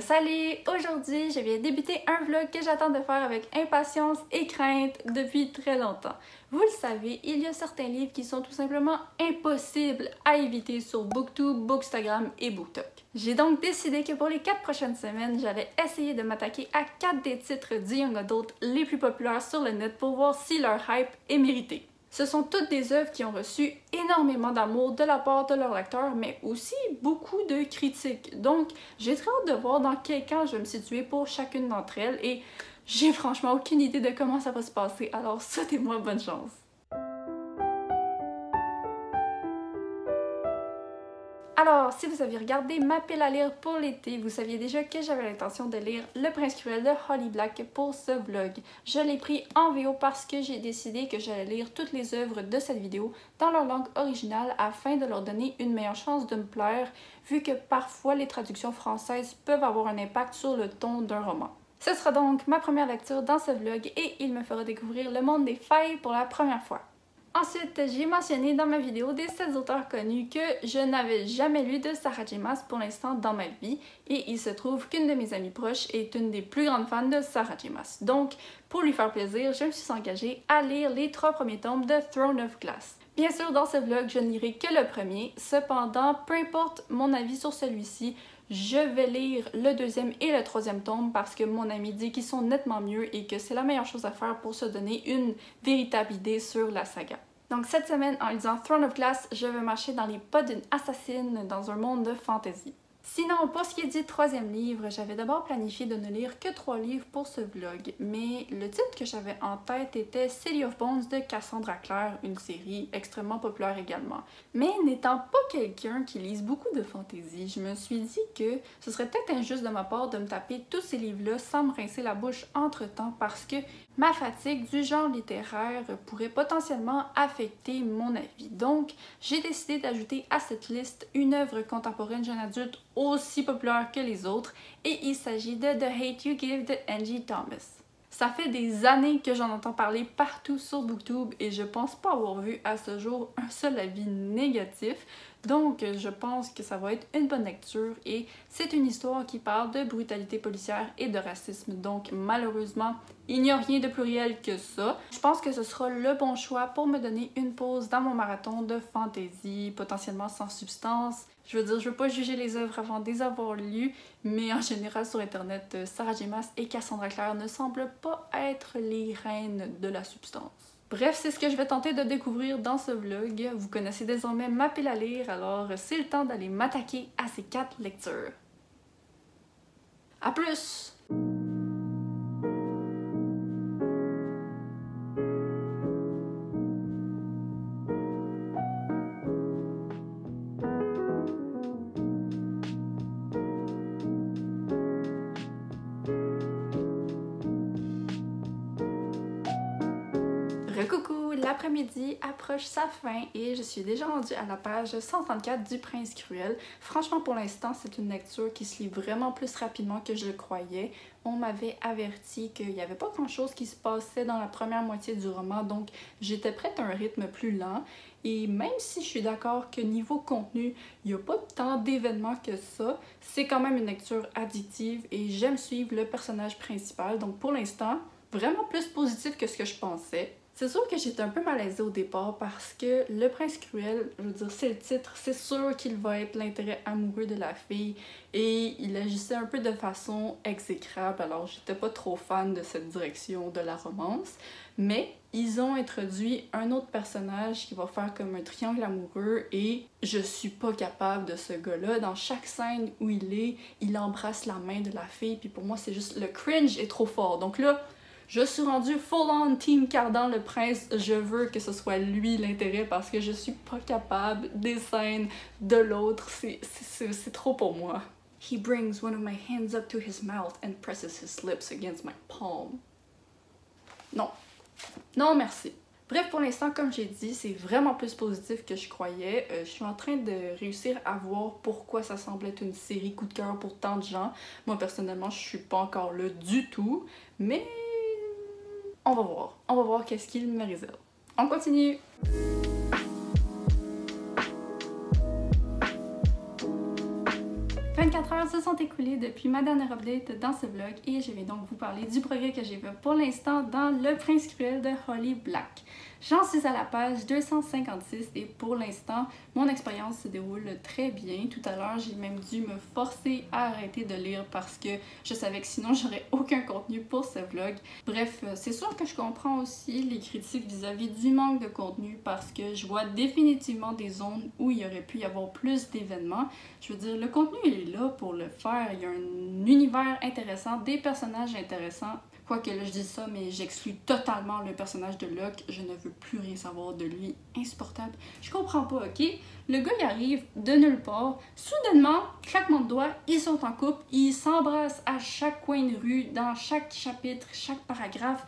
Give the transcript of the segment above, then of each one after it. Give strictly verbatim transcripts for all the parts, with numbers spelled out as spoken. Salut! Aujourd'hui, je viens débuter un vlog que j'attends de faire avec impatience et crainte depuis très longtemps. Vous le savez, il y a certains livres qui sont tout simplement impossibles à éviter sur Booktube, Bookstagram et BookTok. J'ai donc décidé que pour les quatre prochaines semaines, j'allais essayer de m'attaquer à quatre des titres dits Young Adult les plus populaires sur le net pour voir si leur hype est mérité. Ce sont toutes des œuvres qui ont reçu énormément d'amour de la part de leurs lecteurs, mais aussi beaucoup de critiques. Donc, j'ai très hâte de voir dans quel camp je vais me situer pour chacune d'entre elles et j'ai franchement aucune idée de comment ça va se passer, alors souhaitez-moi bonne chance! Alors, si vous aviez regardé ma pile à lire pour l'été, vous saviez déjà que j'avais l'intention de lire Le Prince Cruel de Holly Black pour ce vlog. Je l'ai pris en V O parce que j'ai décidé que j'allais lire toutes les œuvres de cette vidéo dans leur langue originale afin de leur donner une meilleure chance de me plaire, vu que parfois les traductions françaises peuvent avoir un impact sur le ton d'un roman. Ce sera donc ma première lecture dans ce vlog et il me fera découvrir le monde des failles pour la première fois. Ensuite, j'ai mentionné dans ma vidéo des sept auteurs connus que je n'avais jamais lu de Sarah J. Maas pour l'instant dans ma vie et il se trouve qu'une de mes amies proches est une des plus grandes fans de Sarah J. Maas. Donc, pour lui faire plaisir, je me suis engagée à lire les trois premiers tomes de Throne of Glass. Bien sûr, dans ce vlog, je ne lirai que le premier, cependant, peu importe mon avis sur celui-ci, je vais lire le deuxième et le troisième tome parce que mon ami dit qu'ils sont nettement mieux et que c'est la meilleure chose à faire pour se donner une véritable idée sur la saga. Donc cette semaine, en lisant Throne of Glass, je vais marcher dans les pas d'une assassine dans un monde de fantasy. Sinon, pour ce qui est du troisième livre, j'avais d'abord planifié de ne lire que trois livres pour ce vlog, mais le titre que j'avais en tête était City of Bones de Cassandra Clare, une série extrêmement populaire également. Mais n'étant pas quelqu'un qui lise beaucoup de fantasy, je me suis dit que ce serait peut-être injuste de ma part de me taper tous ces livres-là sans me rincer la bouche entre-temps parce que ma fatigue du genre littéraire pourrait potentiellement affecter mon avis. Donc, j'ai décidé d'ajouter à cette liste une œuvre contemporaine jeune adulte aussi populaire que les autres et il s'agit de The Hate U Give de Angie Thomas. Ça fait des années que j'en entends parler partout sur Booktube et je pense pas avoir vu à ce jour un seul avis négatif, donc je pense que ça va être une bonne lecture et c'est une histoire qui parle de brutalité policière et de racisme, donc malheureusement il n'y a rien de plus réel que ça. Je pense que ce sera le bon choix pour me donner une pause dans mon marathon de fantasy, potentiellement sans substance. Je veux dire, je veux pas juger les œuvres avant de les avoir lues, mais en général sur internet, Sarah J. Maas et Cassandra Clare ne semblent pas être les reines de la substance. Bref, c'est ce que je vais tenter de découvrir dans ce vlog. Vous connaissez désormais ma pile à lire, alors c'est le temps d'aller m'attaquer à ces quatre lectures. À plus! Coucou, l'après-midi approche sa fin et je suis déjà rendue à la page cent trente-quatre du Prince Cruel. Franchement, pour l'instant, c'est une lecture qui se lit vraiment plus rapidement que je le croyais. On m'avait averti qu'il n'y avait pas grand-chose qui se passait dans la première moitié du roman, donc j'étais prête à un rythme plus lent. Et même si je suis d'accord que niveau contenu, il n'y a pas tant d'événements que ça, c'est quand même une lecture addictive et j'aime suivre le personnage principal. Donc pour l'instant, vraiment plus positif que ce que je pensais. C'est sûr que j'étais un peu malaisée au départ parce que Le Prince Cruel, je veux dire, c'est le titre, c'est sûr qu'il va être l'intérêt amoureux de la fille et il agissait un peu de façon exécrable, alors j'étais pas trop fan de cette direction de la romance. Mais ils ont introduit un autre personnage qui va faire comme un triangle amoureux et je suis pas capable de ce gars-là. Dans chaque scène où il est, il embrasse la main de la fille puis pour moi c'est juste le cringe est trop fort, donc là, je suis rendue full-on team Cardan le prince, je veux que ce soit lui l'intérêt parce que je suis pas capable des scènes de l'autre, c'est trop pour moi. He brings one of my hands up to his mouth and presses his lips against my palm. Non. Non merci. Bref, pour l'instant, comme j'ai dit, c'est vraiment plus positif que je croyais. Euh, je suis en train de réussir à voir pourquoi ça semble être une série coup de cœur pour tant de gens. Moi, personnellement, je suis pas encore là du tout, mais... On va voir. On va voir qu'est-ce qu'il me réserve. On continue! vingt-quatre heures se sont écoulées depuis ma dernière update dans ce vlog et je vais donc vous parler du progrès que j'ai fait pour l'instant dans Le Prince Cruel de Holly Black. J'en suis à la page deux cent cinquante-six et pour l'instant, mon expérience se déroule très bien. Tout à l'heure, j'ai même dû me forcer à arrêter de lire parce que je savais que sinon j'aurais aucun contenu pour ce vlog. Bref, c'est sûr que je comprends aussi les critiques vis-à-vis du manque de contenu parce que je vois définitivement des zones où il aurait pu y avoir plus d'événements. Je veux dire, le contenu il est là pour le faire. Il y a un univers intéressant, des personnages intéressants. Quoique là, je dis ça, mais j'exclus totalement le personnage de Locke. Je ne veux plus rien savoir de lui. Insupportable. Je comprends pas, ok? Le gars, il arrive de nulle part. Soudainement, claquement de doigts, ils sont en couple. Ils s'embrassent à chaque coin de rue, dans chaque chapitre, chaque paragraphe.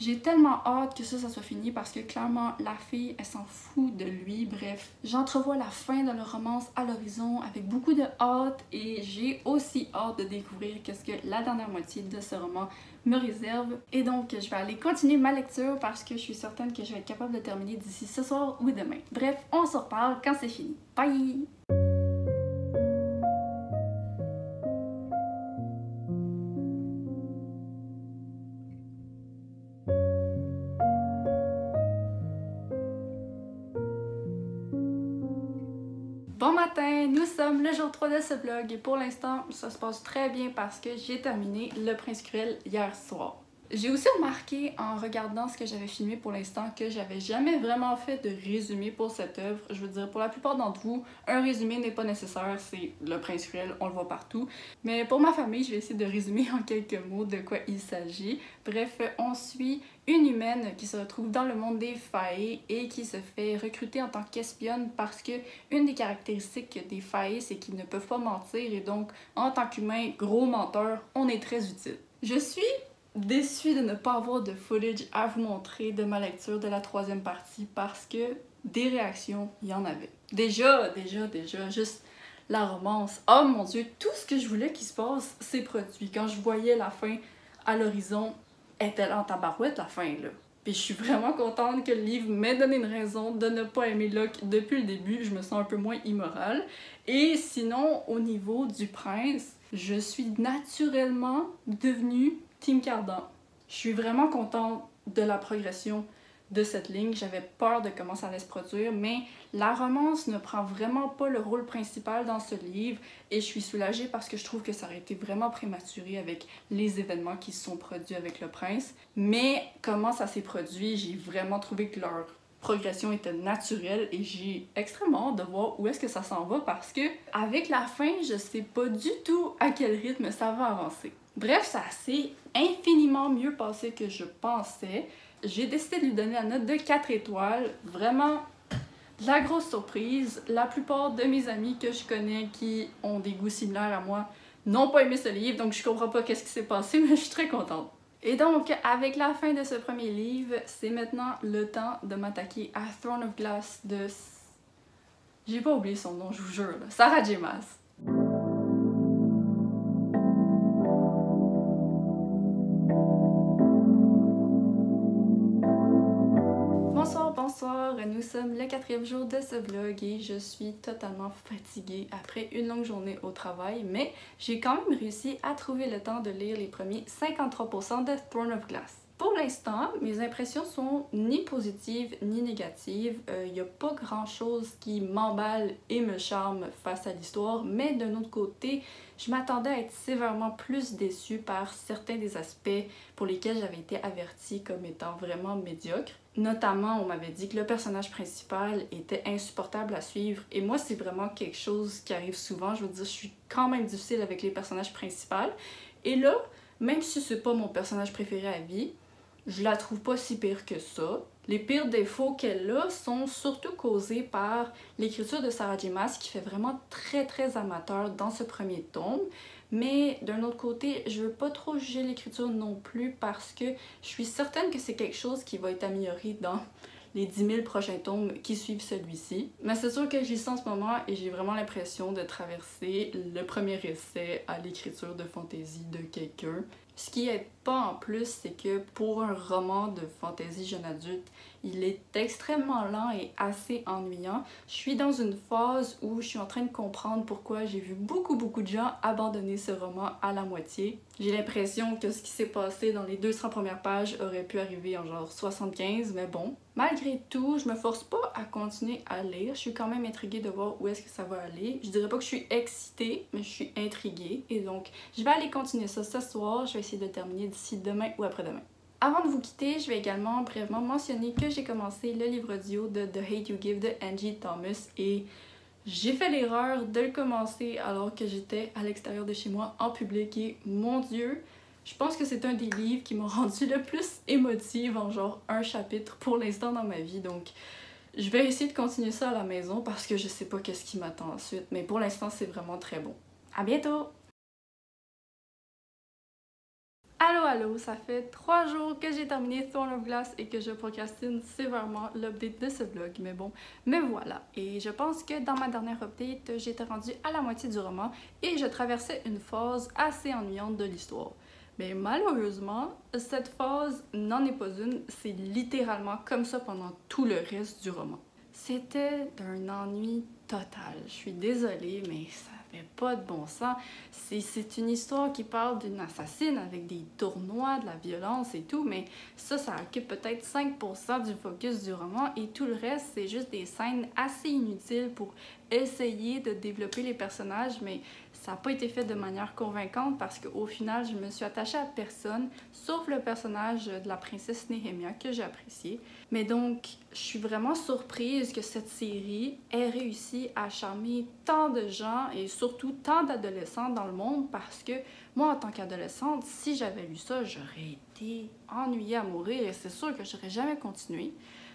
J'ai tellement hâte que ça, ça soit fini parce que clairement, la fille, elle s'en fout de lui. Bref, j'entrevois la fin de leur romance à l'horizon avec beaucoup de hâte et j'ai aussi hâte de découvrir qu'est-ce que la dernière moitié de ce roman me réserve. Et donc, je vais aller continuer ma lecture parce que je suis certaine que je vais être capable de terminer d'ici ce soir ou demain. Bref, on se reparle quand c'est fini. Bye! Bon matin, nous sommes le jour trois de ce vlog et pour l'instant, ça se passe très bien parce que j'ai terminé Le Prince Cruel hier soir. J'ai aussi remarqué en regardant ce que j'avais filmé pour l'instant que j'avais jamais vraiment fait de résumé pour cette œuvre. Je veux dire, pour la plupart d'entre vous, un résumé n'est pas nécessaire, c'est Le Prince Cruel, on le voit partout. Mais pour ma famille, je vais essayer de résumer en quelques mots de quoi il s'agit. Bref, on suit une humaine qui se retrouve dans le monde des faées et qui se fait recruter en tant qu'espionne parce que une des caractéristiques des faées, c'est qu'ils ne peuvent pas mentir et donc, en tant qu'humain, gros menteur, on est très utile. Je suis déçue de ne pas avoir de footage à vous montrer de ma lecture de la troisième partie parce que des réactions, il y en avait. Déjà, déjà, déjà, juste la romance. Oh mon Dieu, tout ce que je voulais qu'il se passe s'est produit. Quand je voyais la fin à l'horizon, était en tabarouette la fin là. Puis je suis vraiment contente que le livre m'ait donné une raison de ne pas aimer Locke depuis le début. Je me sens un peu moins immorale. Et sinon, au niveau du prince, je suis naturellement devenue Team Cardan. Je suis vraiment contente de la progression de cette ligne. J'avais peur de comment ça allait se produire, mais la romance ne prend vraiment pas le rôle principal dans ce livre et je suis soulagée parce que je trouve que ça aurait été vraiment prématuré avec les événements qui se sont produits avec le prince. Mais comment ça s'est produit, j'ai vraiment trouvé que leur progression était naturelle et j'ai extrêmement hâte de voir où est-ce que ça s'en va parce que avec la fin, je sais pas du tout à quel rythme ça va avancer. Bref, ça s'est infiniment mieux passé que je pensais. J'ai décidé de lui donner la note de quatre étoiles. Vraiment, de la grosse surprise. La plupart de mes amis que je connais qui ont des goûts similaires à moi n'ont pas aimé ce livre, donc je comprends pas qu'est-ce qui s'est passé, mais je suis très contente. Et donc, avec la fin de ce premier livre, c'est maintenant le temps de m'attaquer à Throne of Glass de... J'ai pas oublié son nom, je vous jure, là. Sarah J. Maas. Bonsoir, nous sommes le quatrième jour de ce vlog et je suis totalement fatiguée après une longue journée au travail, mais j'ai quand même réussi à trouver le temps de lire les premiers cinquante-trois pour cent de Throne of Glass. Pour l'instant, mes impressions sont ni positives ni négatives. Il euh, n'y a pas grand-chose qui m'emballe et me charme face à l'histoire, mais d'un autre côté, je m'attendais à être sévèrement plus déçue par certains des aspects pour lesquels j'avais été avertie comme étant vraiment médiocres. Notamment, on m'avait dit que le personnage principal était insupportable à suivre et moi, c'est vraiment quelque chose qui arrive souvent. Je veux dire, je suis quand même difficile avec les personnages principaux. Et là, même si c'est pas mon personnage préféré à vie, je la trouve pas si pire que ça. Les pires défauts qu'elle a sont surtout causés par l'écriture de Sarah J. Maas qui fait vraiment très très amateur dans ce premier tome. Mais d'un autre côté, je veux pas trop juger l'écriture non plus parce que je suis certaine que c'est quelque chose qui va être amélioré dans les dix mille prochains tomes qui suivent celui-ci. Mais c'est sûr que j'y suis en ce moment et j'ai vraiment l'impression de traverser le premier essai à l'écriture de fantaisie de quelqu'un. Ce qui aide pas en plus, c'est que pour un roman de fantasy jeune adulte, il est extrêmement lent et assez ennuyant. Je suis dans une phase où je suis en train de comprendre pourquoi j'ai vu beaucoup beaucoup de gens abandonner ce roman à la moitié. J'ai l'impression que ce qui s'est passé dans les deux cents premières pages aurait pu arriver en genre soixante-quinze, mais bon. Malgré tout, je me force pas à continuer à lire. Je suis quand même intriguée de voir où est-ce que ça va aller. Je dirais pas que je suis excitée, mais je suis intriguée. Et donc, je vais aller continuer ça ce soir. Je vais essayer de terminer d'ici demain ou après-demain. Avant de vous quitter, je vais également brièvement mentionner que j'ai commencé le livre audio de The Hate U Give de Angie Thomas et j'ai fait l'erreur de le commencer alors que j'étais à l'extérieur de chez moi en public et mon Dieu, je pense que c'est un des livres qui m'a rendu le plus émotive en genre un chapitre pour l'instant dans ma vie, donc je vais essayer de continuer ça à la maison parce que je sais pas qu'est-ce qui m'attend ensuite, mais pour l'instant c'est vraiment très bon. À bientôt! Allô allô, ça fait trois jours que j'ai terminé Throne of Glass et que je procrastine sévèrement l'update de ce vlog, mais bon, me voilà. Et je pense que dans ma dernière update, j'étais rendue à la moitié du roman et je traversais une phase assez ennuyante de l'histoire. Mais malheureusement, cette phase n'en est pas une, c'est littéralement comme ça pendant tout le reste du roman. C'était d'un ennui total. Je suis désolée, mais ça avait pas de bon sens. C'est une histoire qui parle d'une assassine avec des tournois, de la violence et tout, mais ça, ça occupe peut-être cinq pour cent du focus du roman et tout le reste, c'est juste des scènes assez inutiles pour essayer de développer les personnages, mais ça n'a pas été fait de manière convaincante parce qu'au final, je me suis attachée à personne, sauf le personnage de la princesse Nehemia que j'ai apprécié. Mais donc, je suis vraiment surprise que cette série ait réussi à charmer tant de gens et surtout tant d'adolescents dans le monde parce que moi, en tant qu'adolescente, si j'avais lu ça, j'aurais été ennuyée à mourir et c'est sûr que j'aurais jamais continué.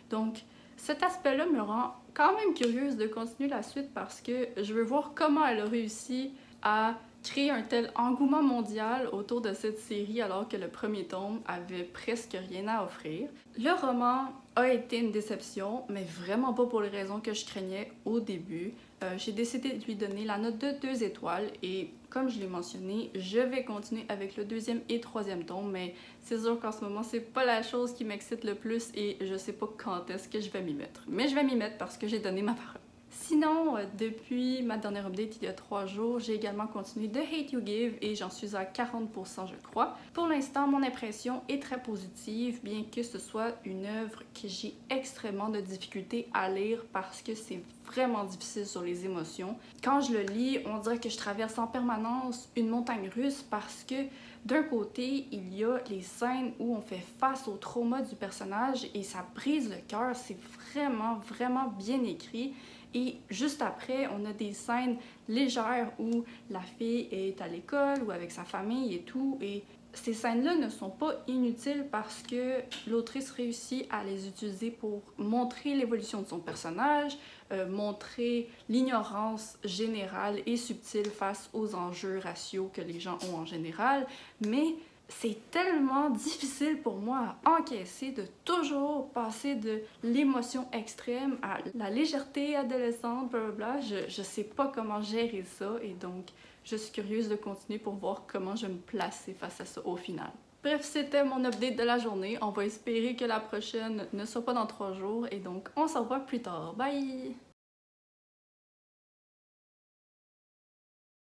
Donc, cet aspect-là me rend quand même curieuse de continuer la suite parce que je veux voir comment elle a réussi à créer un tel engouement mondial autour de cette série alors que le premier tome avait presque rien à offrir. Le roman a été une déception, mais vraiment pas pour les raisons que je craignais au début. Euh, j'ai décidé de lui donner la note de deux étoiles et comme je l'ai mentionné, je vais continuer avec le deuxième et troisième tome, mais c'est sûr qu'en ce moment, c'est pas la chose qui m'excite le plus et je sais pas quand est-ce que je vais m'y mettre. Mais je vais m'y mettre parce que j'ai donné ma parole. Sinon, depuis ma dernière update il y a trois jours, j'ai également continué The Hate U Give et j'en suis à quarante pour cent je crois. Pour l'instant, mon impression est très positive, bien que ce soit une œuvre que j'ai extrêmement de difficulté à lire parce que c'est vraiment difficile sur les émotions. Quand je le lis, on dirait que je traverse en permanence une montagne russe parce que d'un côté, il y a les scènes où on fait face au trauma du personnage et ça brise le cœur, c'est vraiment, vraiment bien écrit. Et juste après, on a des scènes légères où la fille est à l'école ou avec sa famille et tout. Et ces scènes-là ne sont pas inutiles parce que l'autrice réussit à les utiliser pour montrer l'évolution de son personnage, euh, montrer l'ignorance générale et subtile face aux enjeux raciaux que les gens ont en général. Mais c'est tellement difficile pour moi à encaisser de toujours passer de l'émotion extrême à la légèreté adolescente, blablabla. Je, je sais pas comment gérer ça et donc je suis curieuse de continuer pour voir comment je me place face à ça au final. Bref, c'était mon update de la journée. On va espérer que la prochaine ne soit pas dans trois jours et donc on se revoit plus tard. Bye!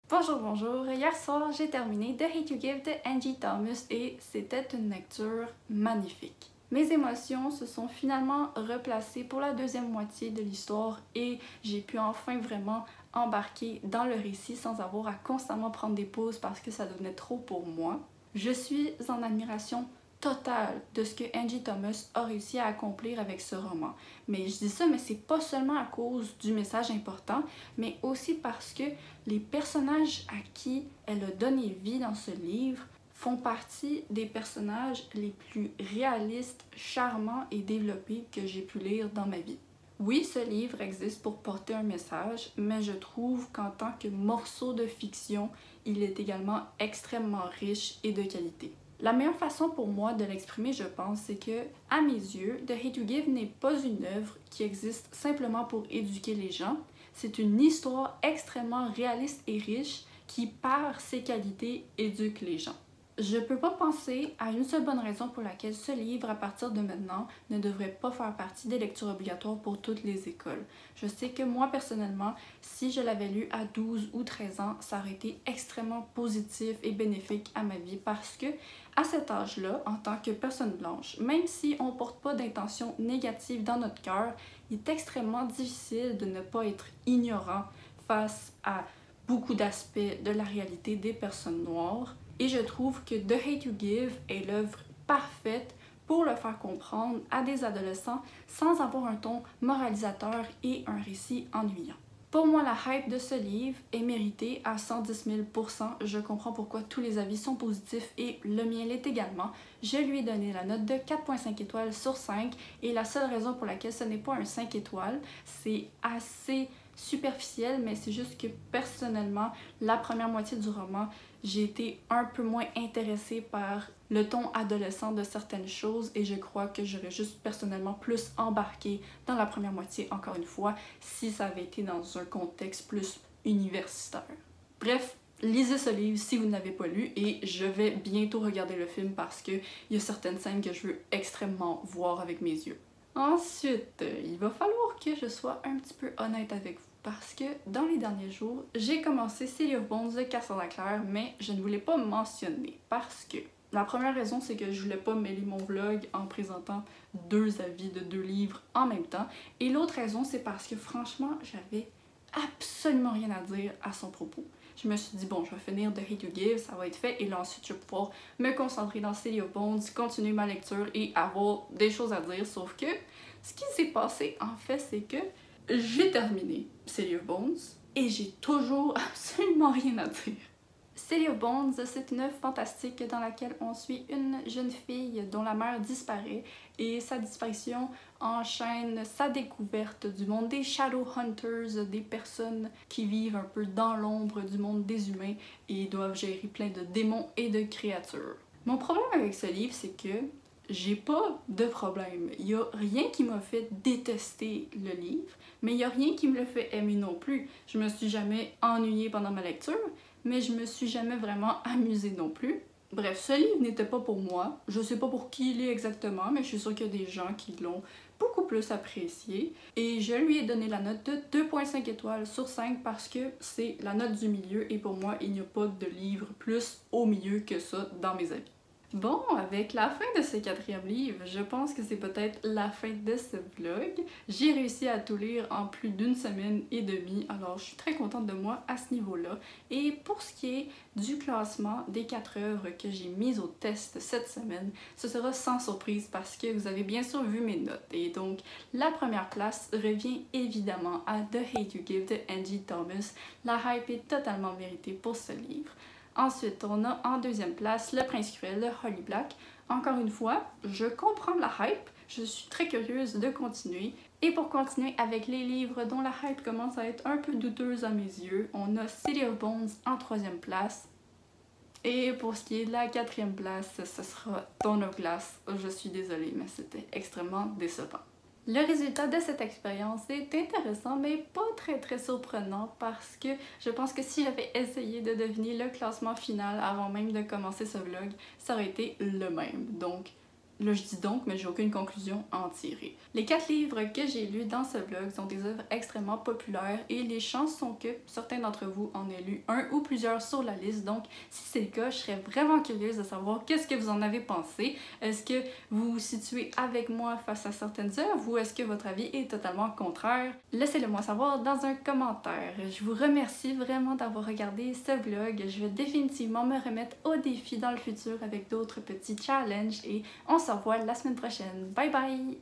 Bonjour, bonjour! Hier soir, j'ai terminé The Hate U Give de Angie Thomas et c'était une lecture magnifique. Mes émotions se sont finalement replacées pour la deuxième moitié de l'histoire et j'ai pu enfin vraiment embarquer dans le récit sans avoir à constamment prendre des pauses parce que ça devenait trop pour moi. Je suis en admiration totale de ce que Angie Thomas a réussi à accomplir avec ce roman. Mais je dis ça, mais c'est pas seulement à cause du message important, mais aussi parce que les personnages à qui elle a donné vie dans ce livre font partie des personnages les plus réalistes, charmants et développés que j'ai pu lire dans ma vie. Oui, ce livre existe pour porter un message, mais je trouve qu'en tant que morceau de fiction, il est également extrêmement riche et de qualité. La meilleure façon pour moi de l'exprimer, je pense, c'est que, à mes yeux, The Hate U Give n'est pas une œuvre qui existe simplement pour éduquer les gens. C'est une histoire extrêmement réaliste et riche qui, par ses qualités, éduque les gens. Je peux pas penser à une seule bonne raison pour laquelle ce livre, à partir de maintenant, ne devrait pas faire partie des lectures obligatoires pour toutes les écoles. Je sais que moi, personnellement, si je l'avais lu à douze ou treize ans, ça aurait été extrêmement positif et bénéfique à ma vie parce que, à cet âge-là, en tant que personne blanche, même si on porte pas d'intention négative dans notre cœur, il est extrêmement difficile de ne pas être ignorant face à beaucoup d'aspects de la réalité des personnes noires. Et je trouve que The Hate U Give est l'œuvre parfaite pour le faire comprendre à des adolescents sans avoir un ton moralisateur et un récit ennuyant. Pour moi, la hype de ce livre est méritée à cent dix mille pour cent. Je comprends pourquoi tous les avis sont positifs et le mien l'est également. Je lui ai donné la note de quatre virgule cinq étoiles sur cinq et la seule raison pour laquelle ce n'est pas un cinq étoiles, c'est assez superficiel, mais c'est juste que personnellement, la première moitié du roman, j'ai été un peu moins intéressée par le ton adolescent de certaines choses et je crois que j'aurais juste personnellement plus embarqué dans la première moitié, encore une fois, si ça avait été dans un contexte plus universitaire. Bref, lisez ce livre si vous ne l'avez pas lu et je vais bientôt regarder le film parce qu'il y a certaines scènes que je veux extrêmement voir avec mes yeux. Ensuite, il va falloir que je sois un petit peu honnête avec vous parce que dans les derniers jours, j'ai commencé City of Bones de Cassandra Clare, mais je ne voulais pas mentionner parce que la première raison, c'est que je voulais pas mêler mon vlog en présentant deux avis de deux livres en même temps et l'autre raison, c'est parce que franchement, j'avais absolument rien à dire à son propos. Je me suis dit, bon, je vais finir The Hate U Give, ça va être fait, et là ensuite je vais pouvoir me concentrer dans City of Bones, continuer ma lecture et avoir des choses à dire. Sauf que ce qui s'est passé en fait, c'est que j'ai terminé City of Bones et j'ai toujours absolument rien à dire. City of Bones, c'est une œuvre fantastique dans laquelle on suit une jeune fille dont la mère disparaît et sa disparition enchaîne sa découverte du monde des Shadow Hunters, des personnes qui vivent un peu dans l'ombre du monde des humains et doivent gérer plein de démons et de créatures. Mon problème avec ce livre, c'est que j'ai pas de problème. Il y a rien qui m'a fait détester le livre, mais il y a rien qui me le fait aimer non plus. Je me suis jamais ennuyée pendant ma lecture, mais je me suis jamais vraiment amusée non plus. Bref, ce livre n'était pas pour moi. Je sais pas pour qui il est exactement, mais je suis sûre qu'il y a des gens qui l'ont beaucoup plus apprécié. Et je lui ai donné la note de deux virgule cinq étoiles sur cinq parce que c'est la note du milieu et pour moi, il n'y a pas de livre plus au milieu que ça dans mes avis. Bon, avec la fin de ce quatrième livre, je pense que c'est peut-être la fin de ce vlog. J'ai réussi à tout lire en plus d'une semaine et demie, alors je suis très contente de moi à ce niveau-là. Et pour ce qui est du classement des quatre œuvres que j'ai mises au test cette semaine, ce sera sans surprise parce que vous avez bien sûr vu mes notes. Et donc, la première place revient évidemment à The Hate U Give de Angie Thomas. La hype est totalement méritée pour ce livre. Ensuite, on a en deuxième place Le Prince Cruel de Holly Black. Encore une fois, je comprends la hype, je suis très curieuse de continuer. Et pour continuer avec les livres dont la hype commence à être un peu douteuse à mes yeux, on a City of Bones en troisième place. Et pour ce qui est de la quatrième place, ce sera Throne of Glass. Je suis désolée, mais c'était extrêmement décevant. Le résultat de cette expérience est intéressant, mais pas très très surprenant parce que je pense que si j'avais essayé de deviner le classement final avant même de commencer ce vlog, ça aurait été le même. Donc là je dis donc, mais j'ai aucune conclusion à en tirer. Les quatre livres que j'ai lus dans ce vlog sont des œuvres extrêmement populaires et les chances sont que certains d'entre vous en aient lu un ou plusieurs sur la liste. Donc si c'est le cas, je serais vraiment curieuse de savoir qu'est-ce que vous en avez pensé. Est-ce que vous vous situez avec moi face à certaines œuvres ou est-ce que votre avis est totalement contraire? Laissez-le moi savoir dans un commentaire. Je vous remercie vraiment d'avoir regardé ce vlog. Je vais définitivement me remettre au défi dans le futur avec d'autres petits challenges et on se revoit la semaine prochaine. Bye bye!